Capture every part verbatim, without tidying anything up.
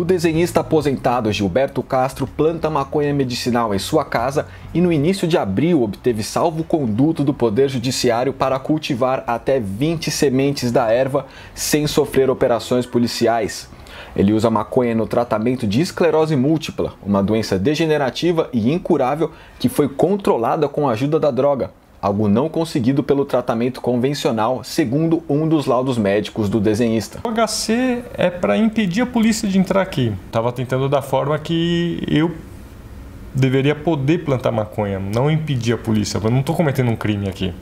O desenhista aposentado Gilberto Castro planta maconha medicinal em sua casa e no início de abril obteve salvo-conduto do Poder Judiciário para cultivar até vinte sementes da erva sem sofrer operações policiais. Ele usa maconha no tratamento de esclerose múltipla, uma doença degenerativa e incurável que foi controlada com a ajuda da droga, algo não conseguido pelo tratamento convencional, segundo um dos laudos médicos do desenhista. O H C é para impedir a polícia de entrar aqui. Estava tentando da forma que eu deveria poder plantar maconha, não impedir a polícia. Eu não estou cometendo um crime aqui.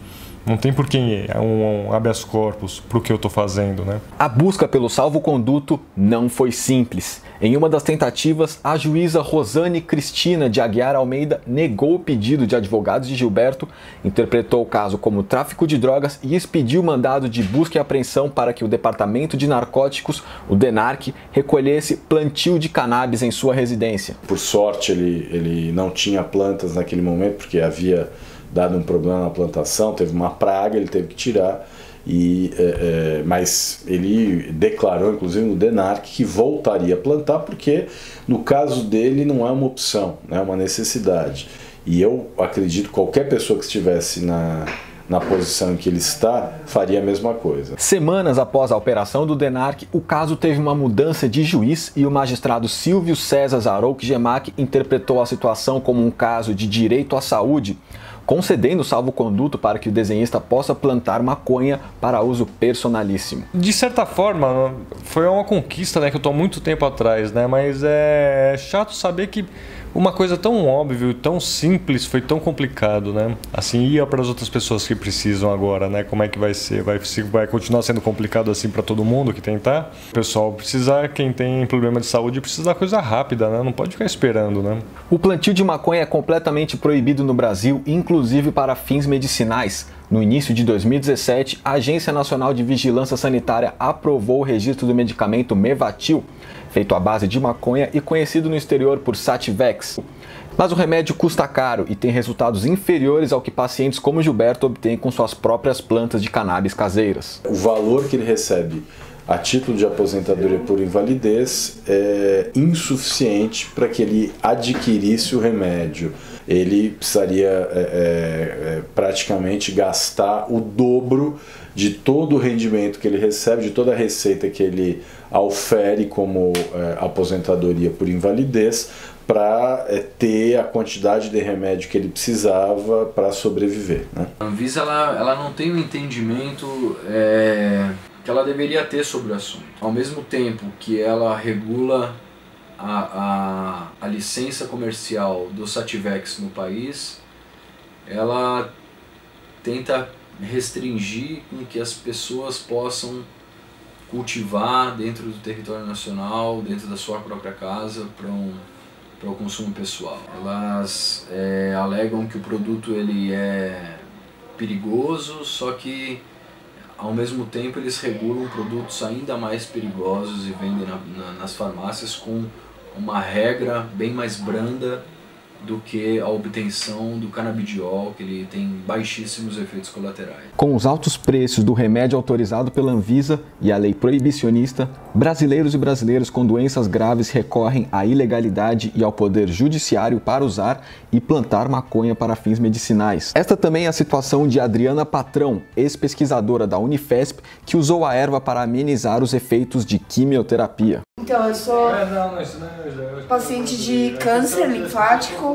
Não tem por que um, um habeas corpus para o que eu estou fazendo, né? A busca pelo salvo-conduto não foi simples. Em uma das tentativas, a juíza Rosane Cristina de Aguiar Almeida negou o pedido de advogados de Gilberto, interpretou o caso como tráfico de drogas e expediu mandado de busca e apreensão para que o Departamento de Narcóticos, o DENARC, recolhesse plantio de cannabis em sua residência. Por sorte, ele, ele não tinha plantas naquele momento, porque havia dado um problema na plantação, teve uma praga, ele teve que tirar, e, é, é, mas ele declarou, inclusive no DENARC, que voltaria a plantar, porque no caso dele não é uma opção, é uma necessidade. E eu acredito que qualquer pessoa que estivesse na... na posição em que ele está, faria a mesma coisa. Semanas após a operação do DENARC, o caso teve uma mudança de juiz e o magistrado Silvio César Zarouk Gemak interpretou a situação como um caso de direito à saúde, concedendo salvo-conduto para que o desenhista possa plantar maconha para uso personalíssimo. De certa forma, foi uma conquista, né, que eu estou há muito tempo atrás, né, mas é chato saber que uma coisa tão óbvia, tão simples, foi tão complicado, né? Assim, ia para as outras pessoas que precisam agora, né? Como é que vai ser? Vai, vai continuar sendo complicado assim para todo mundo que tentar? O pessoal precisa, quem tem problema de saúde, precisa da coisa rápida, né? Não pode ficar esperando, né? O plantio de maconha é completamente proibido no Brasil, inclusive para fins medicinais. No início de dois mil e dezessete, a Agência Nacional de Vigilância Sanitária aprovou o registro do medicamento Mevatil, feito à base de maconha e conhecido no exterior por Sativex. Mas o remédio custa caro e tem resultados inferiores ao que pacientes como Gilberto obtêm com suas próprias plantas de cannabis caseiras. O valor que ele recebe a título de aposentadoria por invalidez é insuficiente para que ele adquirisse o remédio. Ele precisaria é, é, praticamente gastar o dobro de todo o rendimento que ele recebe, de toda a receita que ele aufere como é, aposentadoria por invalidez, para é, ter a quantidade de remédio que ele precisava para sobreviver, né? A Anvisa ela, ela não tem um entendimento é, que ela deveria ter sobre o assunto. Ao mesmo tempo que ela regula A, a, a licença comercial do Sativex no país, ela tenta restringir com que as pessoas possam cultivar dentro do território nacional, dentro da sua própria casa, para um, para o consumo pessoal. Elas é, alegam que o produto ele é perigoso, só que ao mesmo tempo eles regulam produtos ainda mais perigosos e vendem na, na, nas farmácias com uma regra bem mais branda do que a obtenção do canabidiol, que ele tem baixíssimos efeitos colaterais. Com os altos preços do remédio autorizado pela Anvisa e a lei proibicionista, brasileiros e brasileiras com doenças graves recorrem à ilegalidade e ao poder judiciário para usar e plantar maconha para fins medicinais. Esta também é a situação de Adriana Patrão, ex-pesquisadora da Unifesp, que usou a erva para amenizar os efeitos de quimioterapia. Então, eu sou paciente de câncer linfático,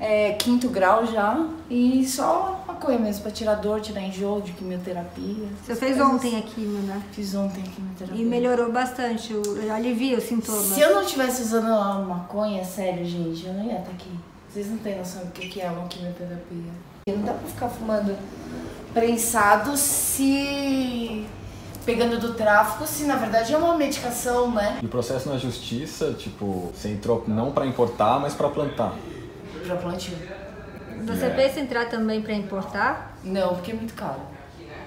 é, quinto grau já, e só maconha mesmo, para tirar dor, tirar enjoo de quimioterapia. Você fez coisas. Ontem a quimio, né? Fiz ontem a quimioterapia. E melhorou bastante, alivia os sintomas. Se eu não estivesse usando a maconha, sério, gente, eu não ia estar aqui. Vocês não têm noção do que é uma quimioterapia. Não dá para ficar fumando prensado se... pegando do tráfico, se na verdade é uma medicação, né? E o processo na justiça, tipo, você entrou não para importar, mas para plantar. Para plantio. Você é. pensa em entrar também para importar? Não, porque é muito caro.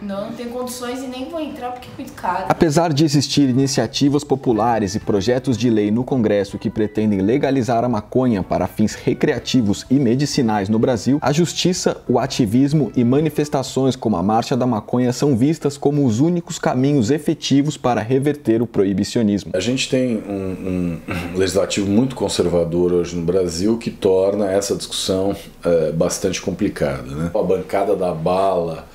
Não, não tem condições e nem vou entrar porque é muito caro. Apesar de existir iniciativas populares e projetos de lei no Congresso que pretendem legalizar a maconha para fins recreativos e medicinais no Brasil, a justiça, o ativismo e manifestações como a Marcha da Maconha são vistas como os únicos caminhos efetivos para reverter o proibicionismo. A gente tem um, um legislativo muito conservador hoje no Brasil que torna essa discussão é, bastante complicada, né? A bancada da bala,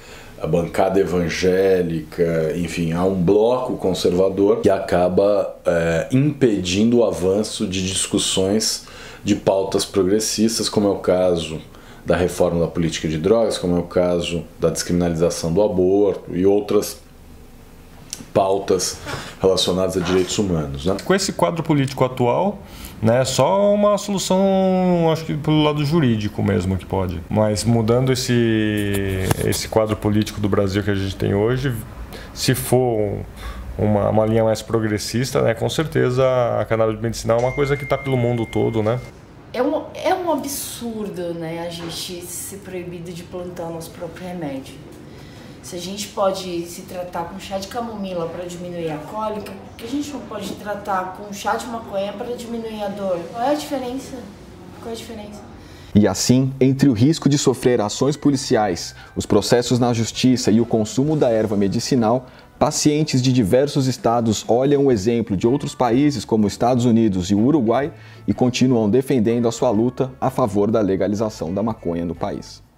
a bancada evangélica, enfim, há um bloco conservador que acaba é, impedindo o avanço de discussões de pautas progressistas, como é o caso da reforma da política de drogas, como é o caso da descriminalização do aborto e outras pautas relacionadas a direitos humanos, né? Com esse quadro político atual, né, só uma solução, acho que pelo lado jurídico mesmo que pode. Mas mudando esse, esse quadro político do Brasil que a gente tem hoje, se for uma, uma linha mais progressista, né, com certeza a cannabis medicinal é uma coisa que está pelo mundo todo, né? É um, é um absurdo, né, a gente ser proibido de plantar o nosso próprio remédio. Se a gente pode se tratar com chá de camomila para diminuir a cólica, por que a gente não pode tratar com chá de maconha para diminuir a dor? Qual é a diferença? Qual é a diferença? E assim, entre o risco de sofrer ações policiais, os processos na justiça e o consumo da erva medicinal, pacientes de diversos estados olham o exemplo de outros países como Estados Unidos e o Uruguai e continuam defendendo a sua luta a favor da legalização da maconha no país.